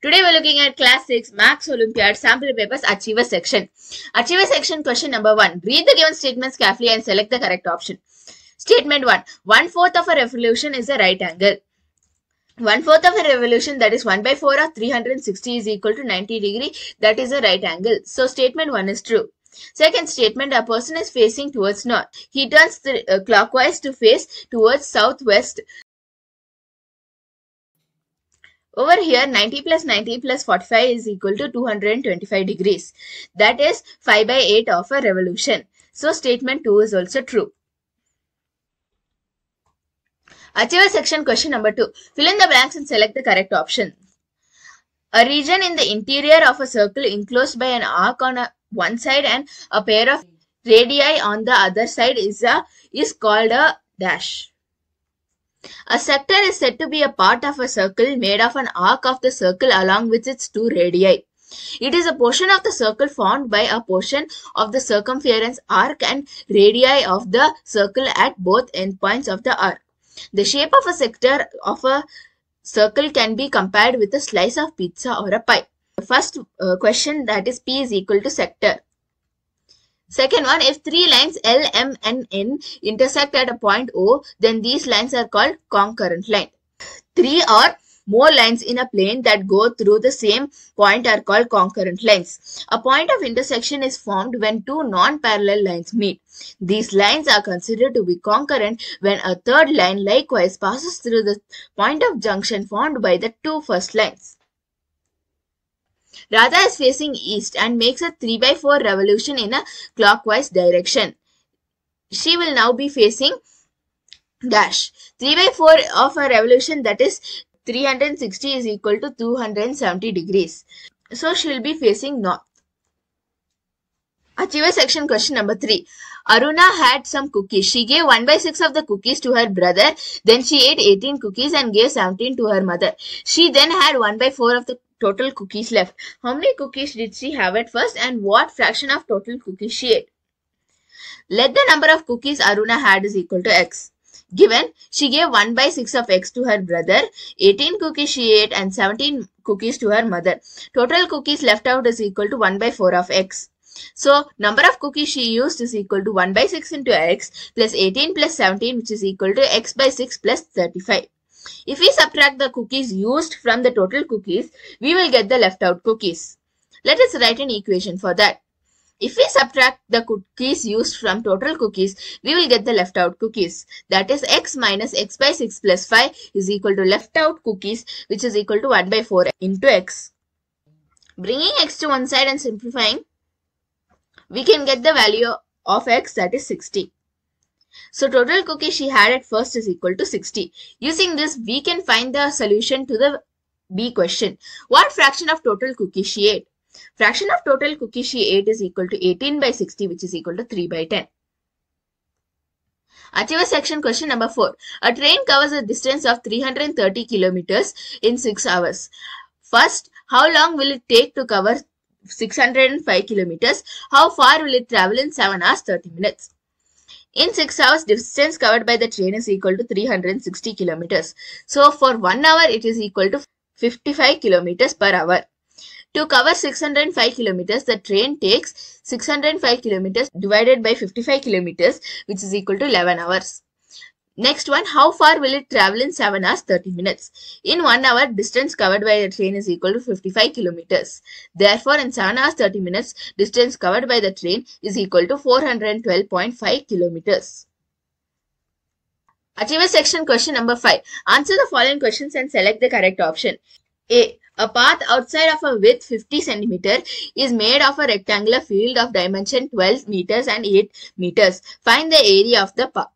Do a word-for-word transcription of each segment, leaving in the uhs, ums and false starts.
Today we are looking at Class six Max Olympiad Sample Papers Achiever Section. Achiever Section question number one. Read the given statements carefully and select the correct option. Statement one. one fourth of a revolution is a right angle. one fourth of a revolution, that is one by four of three hundred sixty, is equal to ninety degree. That is a right angle. So statement one is true. Second statement, a person is facing towards north. He turns the, uh, clockwise to face towards southwest. Over here, ninety plus ninety plus forty-five is equal to two hundred twenty-five degrees. That is five by eight of a revolution. So statement two is also true. Achiever section question number two. Fill in the blanks and select the correct option. A region in the interior of a circle enclosed by an arc on a one side and a pair of radii on the other side is a is called a dash. A sector is said to be a part of a circle made of an arc of the circle along with its two radii. It is a portion of the circle formed by a portion of the circumference arc and radii of the circle at both endpoints of the arc. The shape of a sector of a circle can be compared with a slice of pizza or a pie. The first uh, question, that is P is equal to sector. Second one, if three lines L, M and N intersect at a point O, then these lines are called concurrent line. Three or more lines in a plane that go through the same point are called concurrent lines. A point of intersection is formed when two non-parallel lines meet. These lines are considered to be concurrent when a third line likewise passes through the point of junction formed by the two first lines. Radha is facing east and makes a three by four revolution in a clockwise direction. She will now be facing dash. three by four of a revolution, that is three hundred sixty, is equal to two hundred seventy degrees. So she will be facing north. Achiever section question number three. Aruna had some cookies. She gave one by six of the cookies to her brother. Then she ate eighteen cookies and gave seventeen to her mother. She then had one by four of the total cookies left. How many cookies did she have at first and what fraction of total cookies she ate? Let the number of cookies Aruna had is equal to x. Given, she gave one by six of x to her brother, eighteen cookies she ate and seventeen cookies to her mother. Total cookies left out is equal to one by four of x. So, number of cookies she used is equal to one by six into x plus eighteen plus seventeen, which is equal to x by six plus thirty-five. If we subtract the cookies used from the total cookies, we will get the left out cookies. Let us write an equation for that. If we subtract the cookies used from total cookies, we will get the left out cookies. That is x minus x by six plus five is equal to left out cookies, which is equal to one by four into x. Bringing x to one side and simplifying, we can get the value of x, that is sixty. So, total cookies she had at first is equal to sixty. Using this, we can find the solution to the B question. What fraction of total cookies she ate? Fraction of total cookies she ate is equal to eighteen by sixty, which is equal to three by ten. Achiever section question number four. A train covers a distance of three hundred thirty kilometers in six hours. First, how long will it take to cover six hundred five kilometers? How far will it travel in seven hours thirty minutes? In six hours, distance covered by the train is equal to three hundred sixty kilometers. So, for one hour, it is equal to fifty-five kilometers per hour. To cover six hundred five kilometers, the train takes six hundred five kilometers divided by fifty-five kilometers, which is equal to eleven hours. Next one, how far will it travel in seven hours thirty minutes? In one hour, distance covered by the train is equal to fifty-five kilometers. Therefore, in seven hours thirty minutes, distance covered by the train is equal to four hundred twelve point five kilometers. Achiever section question number five. Answer the following questions and select the correct option. A. A path outside of a width fifty centimeters is made of a rectangular field of dimension twelve meters and eight meters. Find the area of the path.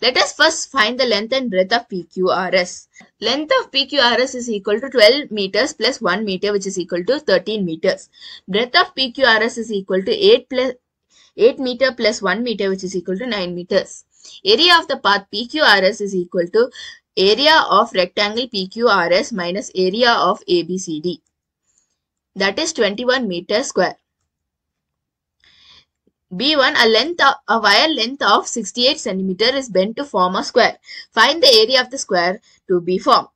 Let us first find the length and breadth of P Q R S. Length of P Q R S is equal to twelve meters plus one meter, which is equal to thirteen meters. Breadth of P Q R S is equal to eight plus eight meter plus one meter, which is equal to nine meters. Area of the path P Q R S is equal to area of rectangle P Q R S minus area of A B C D. That is twenty-one meters square. B one, a length of, a wire length of sixty-eight centimeters is bent to form a square. Find the area of the square to be formed.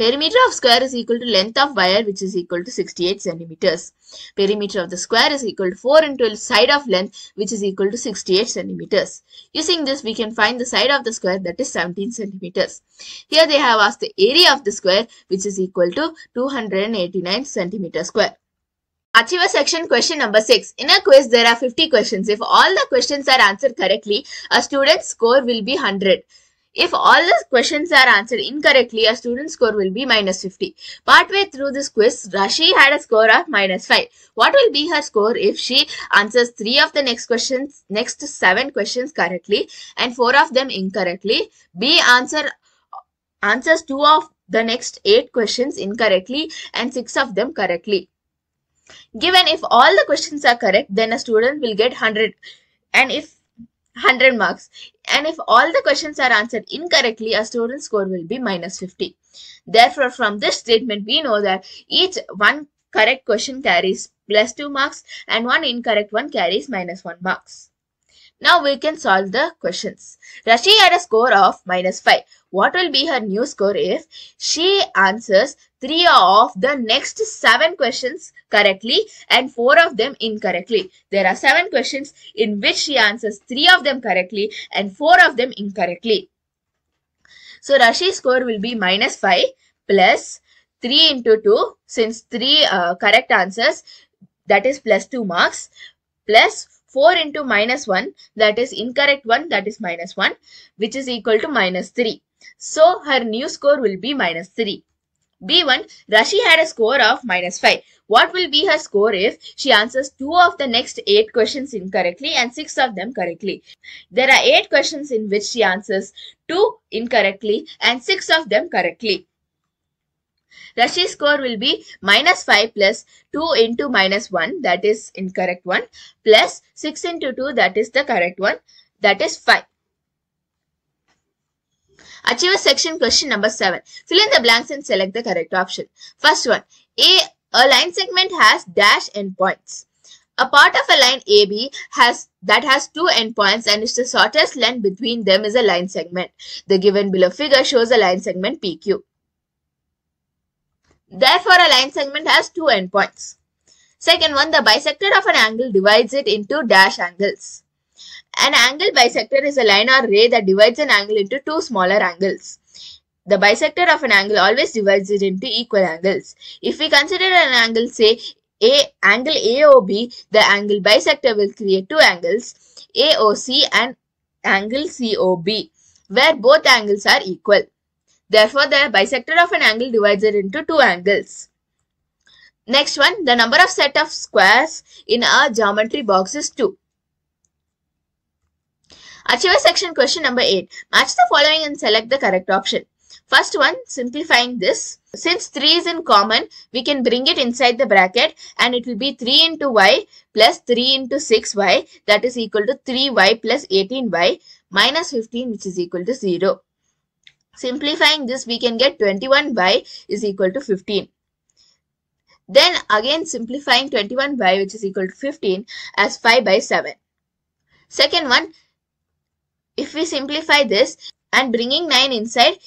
Perimeter of square is equal to length of wire, which is equal to sixty-eight centimeters. Perimeter of the square is equal to four into side of length, which is equal to sixty-eight centimeters. Using this, we can find the side of the square, that is seventeen centimeters. Here they have asked the area of the square, which is equal to two hundred eighty-nine centimeters square. Achiever section question number six. In a quiz, there are fifty questions. If all the questions are answered correctly, a student's score will be one hundred. If all the questions are answered incorrectly, a student's score will be minus fifty. Partway through this quiz, Rashi had a score of minus five. What will be her score if she answers three of the next questions, next seven questions correctly and four of them incorrectly? B answer answers two of the next eight questions incorrectly and six of them correctly. Given if all the questions are correct, then a student will get one hundred and if one hundred marks. And if all the questions are answered incorrectly, a student's score will be minus fifty. Therefore, from this statement, we know that each one correct question carries plus two marks and one incorrect one carries minus one marks. Now, we can solve the questions. Rashi had a score of minus five. What will be her new score if she answers three of the next seven questions correctly and four of them incorrectly? There are seven questions in which she answers three of them correctly and four of them incorrectly. So, Rashi's score will be minus five plus three into two, since three uh, correct answers, that is plus two marks, plus four into minus one, that is incorrect one, that is minus one, which is equal to minus three. So, her new score will be minus three. B one. Rashi had a score of minus five. What will be her score if she answers two of the next eight questions incorrectly and six of them correctly? There are eight questions in which she answers two incorrectly and six of them correctly. Rashi's score will be minus five plus two into minus one, that is incorrect one, plus six into two, that is the correct one, that is five. Achiever section question number seven. Fill in the blanks and select the correct option. First one. A, a line segment has dash endpoints. A part of a line A B has that has two endpoints and is the shortest length between them is a line segment. The given below figure shows a line segment P Q. Therefore, a line segment has two endpoints. Second one. The bisector of an angle divides it into dash angles. An angle bisector is a line or ray that divides an angle into two smaller angles. The bisector of an angle always divides it into equal angles. If we consider an angle, say, A, angle A O B, the angle bisector will create two angles, A O C and angle C O B, where both angles are equal. Therefore, the bisector of an angle divides it into two angles. Next one, the number of set of squares in a geometry box is two. Achiever section question number eight. Match the following and select the correct option. First one, simplifying this. Since three is in common, we can bring it inside the bracket and it will be three into y plus three into six y, that is equal to three y plus eighteen y minus fifteen, which is equal to zero. Simplifying this, we can get twenty-one y is equal to fifteen. Then again simplifying twenty-one y, which is equal to fifteen, as five by seven. Second one, if we simplify this and bringing nine inside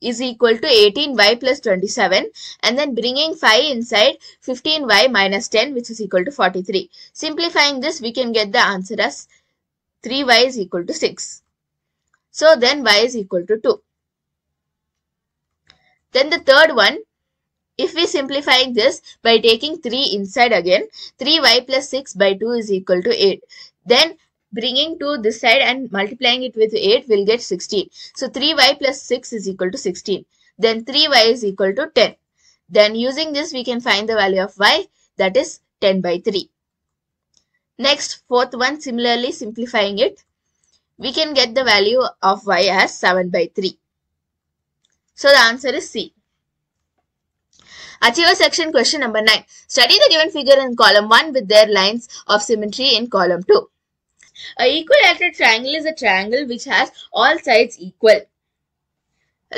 is equal to eighteen y plus twenty-seven, and then bringing five inside, fifteen y minus ten, which is equal to forty-three. Simplifying this, we can get the answer as three y is equal to six. So then y is equal to two. Then the third one, if we simplifying this by taking three inside again, three y plus six by two is equal to eight. Then bringing two this side and multiplying it with eight will get sixteen. So, three y plus six is equal to sixteen. Then, three y is equal to ten. Then, using this, we can find the value of y, that is ten by three. Next, fourth one, similarly simplifying it, we can get the value of y as seven by three. So, the answer is C. Achiever section question number nine. Study the given figure in column one with their lines of symmetry in column two. A equilateral triangle is a triangle which has all sides equal.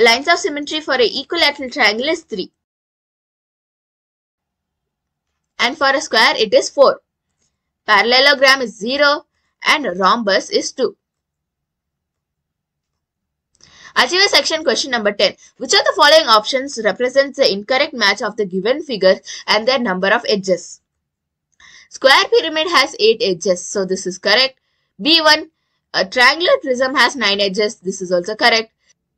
Lines of symmetry for a equilateral triangle is three. And for a square, it is four. Parallelogram is zero and rhombus is two. Achieve section question number ten. Which of the following options represents the incorrect match of the given figure and their number of edges? Square pyramid has eight edges, so this is correct. B one, a triangular prism has nine edges, this is also correct.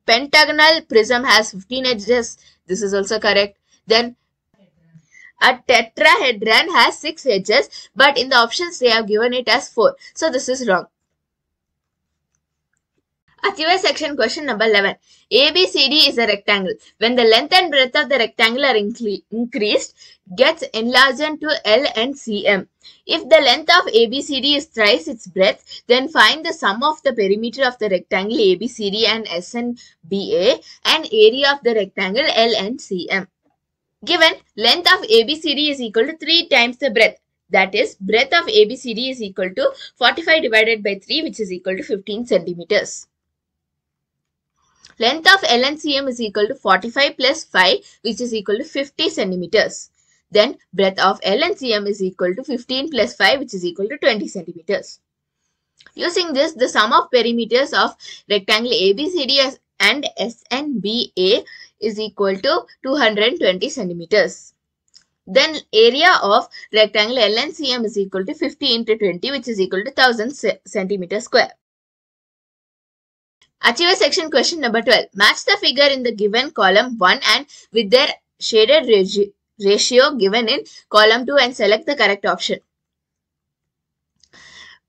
Pentagonal prism has fifteen edges, this is also correct. Then a tetrahedron has six edges, but in the options they have given it as four, so this is wrong. Achieve section question number eleven. A B C D is a rectangle. When the length and breadth of the rectangle are incre increased, gets enlarged to L and C M. If the length of A B C D is thrice its breadth, then find the sum of the perimeter of the rectangle A B C D and S N B A and area of the rectangle L and C M. Given length of A B C D is equal to three times the breadth. That is, breadth of A B C D is equal to forty-five divided by three, which is equal to fifteen centimeters. Length of L and C M is equal to forty-five plus five, which is equal to fifty centimeters. Then breadth of L and C M is equal to fifteen plus five, which is equal to twenty centimeters. Using this, the sum of perimeters of rectangle A B C D and S N B A is equal to two hundred twenty centimeters. Then area of rectangle L and C M is equal to fifty into twenty, which is equal to one thousand centimeters square. Achieve section question number twelve. Match the figure in the given column one and with their shaded ratio given in column two and select the correct option.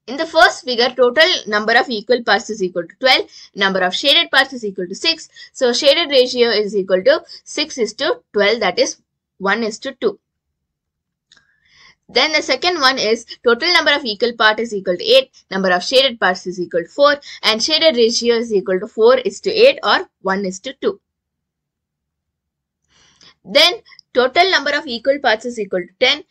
In the first figure, total number of equal parts is equal to twelve. Number of shaded parts is equal to six. So, shaded ratio is equal to six is to twelve, that is one is to two. Then the second one is total number of equal part is equal to eight, number of shaded parts is equal to four, and shaded ratio is equal to four is to eight or one is to two. Then total number of equal parts is equal to ten,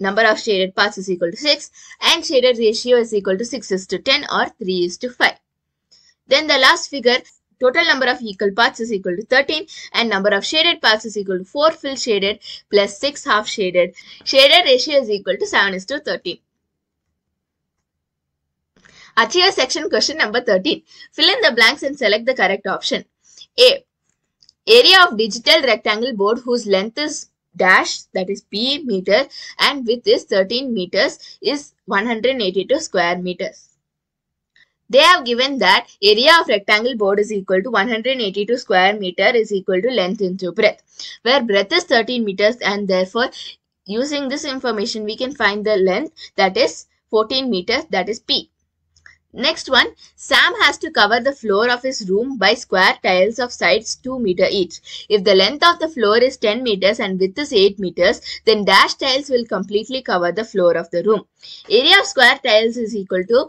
number of shaded parts is equal to six, and shaded ratio is equal to six is to ten or three is to five. Then the last figure, total number of equal parts is equal to thirteen and number of shaded parts is equal to four full shaded plus six half shaded. Shaded ratio is equal to seven is to thirteen. Achieve section question number thirteen. Fill in the blanks and select the correct option. A. Area of digital rectangle board whose length is dash, that is P meter, and width is thirteen meters is one hundred eighty-two square meters. They have given that area of rectangle board is equal to one hundred eighty-two square meter is equal to length into breadth, where breadth is thirteen meters, and therefore using this information we can find the length, that is fourteen meters, that is P. Next one, Sam has to cover the floor of his room by square tiles of sides two meter each. If the length of the floor is ten meters and width is eight meters, then dash tiles will completely cover the floor of the room. Area of square tiles is equal to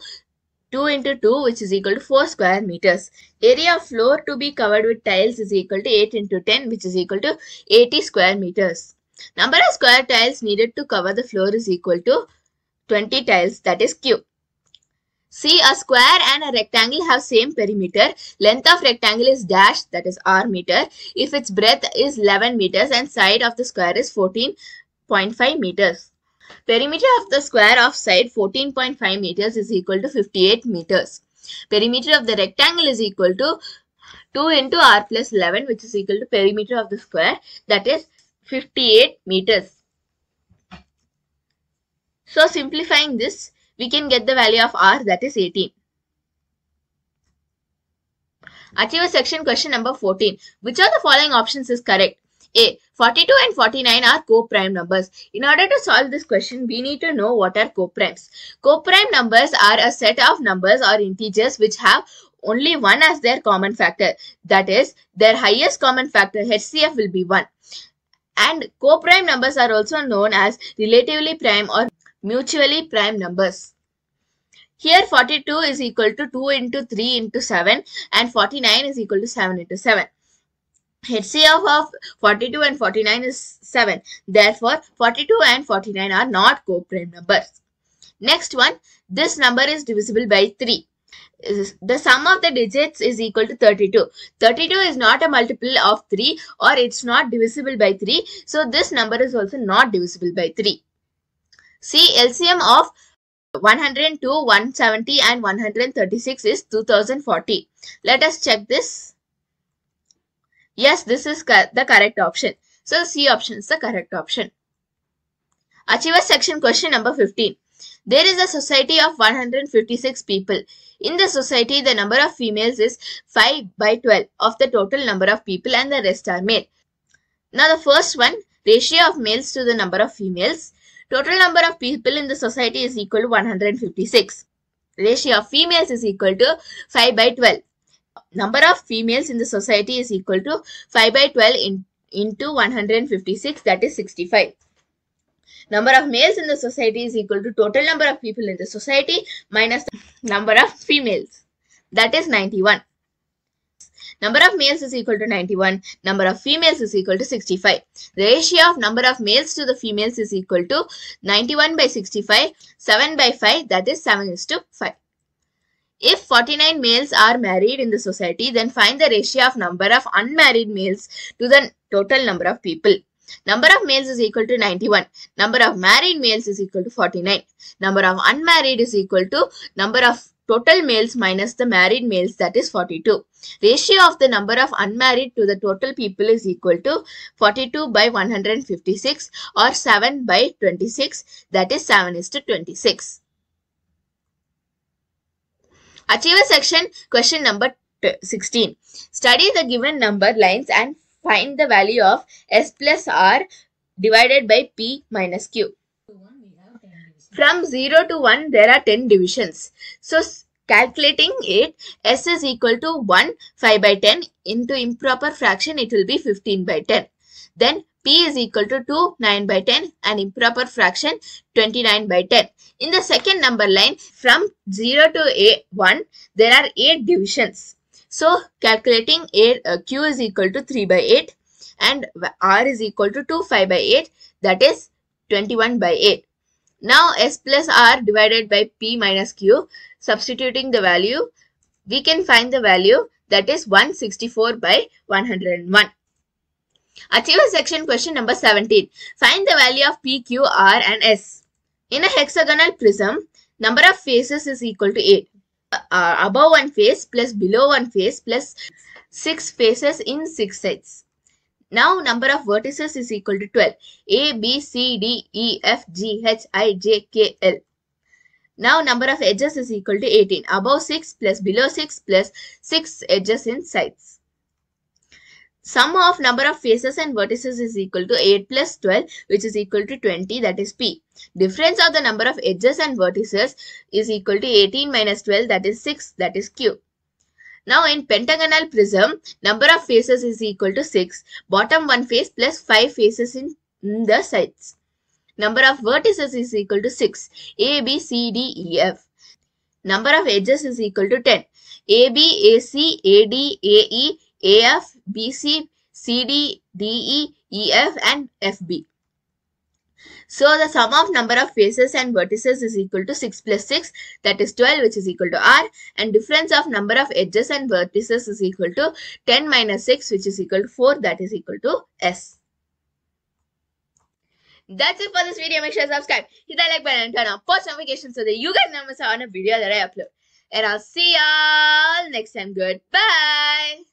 two into two, which is equal to four square meters. Area of floor to be covered with tiles is equal to eight into ten, which is equal to eighty square meters. Number of square tiles needed to cover the floor is equal to twenty tiles, that is Q. C. A square and a rectangle have same perimeter. Length of rectangle is dash, that is R meter, if its breadth is eleven meters and side of the square is fourteen point five meters. Perimeter of the square of side fourteen point five meters is equal to fifty-eight meters. Perimeter of the rectangle is equal to two into R plus eleven, which is equal to perimeter of the square, that is fifty-eight meters. So simplifying this, we can get the value of R, that is eighteen. Achieve section question number fourteen. Which of the following options is correct? A. forty-two and forty-nine are co-prime numbers. In order to solve this question, we need to know what are co-primes. Co-prime numbers are a set of numbers or integers which have only one as their common factor. That is, their highest common factor, H C F, will be one. And co-prime numbers are also known as relatively prime or mutually prime numbers. Here forty-two is equal to two into three into seven and forty-nine is equal to seven into seven. H C F of forty-two and forty-nine is seven. Therefore, forty-two and forty-nine are not co-prime numbers. Next one, this number is divisible by three. The sum of the digits is equal to thirty-two. thirty-two is not a multiple of three or it's not divisible by three. So, this number is also not divisible by three. See, L C M of one hundred two, one hundred seventy and one hundred thirty-six is two thousand forty. Let us check this. Yes, this is co the correct option. So C option is the correct option. Achievers section question number fifteen. There is a society of one hundred fifty-six people. In the society, the number of females is five by twelve of the total number of people and the rest are male. Now the first one, ratio of males to the number of females. Total number of people in the society is equal to one hundred fifty-six. Ratio of females is equal to five by twelve. Number of females in the society is equal to five by twelve in, into one hundred fifty-six, that is sixty-five. Number of males in the society is equal to total number of people in the society minus the number of females, that is ninety-one. Number of males is equal to ninety-one. Number of females is equal to sixty-five. The ratio of number of males to the females is equal to ninety-one by sixty-five, seven by five, that is seven is to five. If forty-nine males are married in the society, then find the ratio of number of unmarried males to the total number of people. Number of males is equal to ninety-one. Number of married males is equal to forty-nine. Number of unmarried is equal to number of total males minus the married males, that is forty-two. Ratio of the number of unmarried to the total people is equal to forty-two by one hundred fifty-six or seven by twenty-six, that is seven is to twenty-six. Achiever section question number sixteen. Study the given number lines and find the value of S plus R divided by P minus Q. From zero to one, there are ten divisions. So, calculating it, S is equal to one, five by ten. Into improper fraction, it will be fifteen by ten. Then, P is equal to two, nine by ten. And improper fraction, twenty-nine by ten. In the second number line, from zero to one, there are eight divisions. So, calculating a, uh, Q is equal to three by eight and R is equal to two, five by eight, that is twenty-one by eight. Now, S plus R divided by P minus Q, substituting the value, we can find the value, that is one hundred sixty-four by one hundred one. Achiever section question number seventeen. Find the value of P, Q, R and S. In a hexagonal prism, number of faces is equal to eight. Uh, above one face plus below one face plus six faces in six sides. Now number of vertices is equal to twelve. A, B, C, D, E, F, G, H, I, J, K, L. Now number of edges is equal to eighteen. Above six plus below six plus six edges in sides. Sum of number of faces and vertices is equal to eight plus twelve, which is equal to twenty, that is P. Difference of the number of edges and vertices is equal to eighteen minus twelve, that is six, that is Q. Now in pentagonal prism, number of faces is equal to six, bottom one face plus five faces in the sides. Number of vertices is equal to six, A, B, C, D, E, F. Number of edges is equal to ten, A, B, A, C, A, D, A, E, A, F, B, C, C, D, D, E, E, F and F, B. So, the sum of number of faces and vertices is equal to six plus six, that is twelve, which is equal to R, and difference of number of edges and vertices is equal to ten minus six, which is equal to four, that is equal to S. That's it for this video. Make sure to subscribe, hit that like button and turn on post notifications so that you guys never miss out on a video that I upload. And I'll see y'all next time. Goodbye.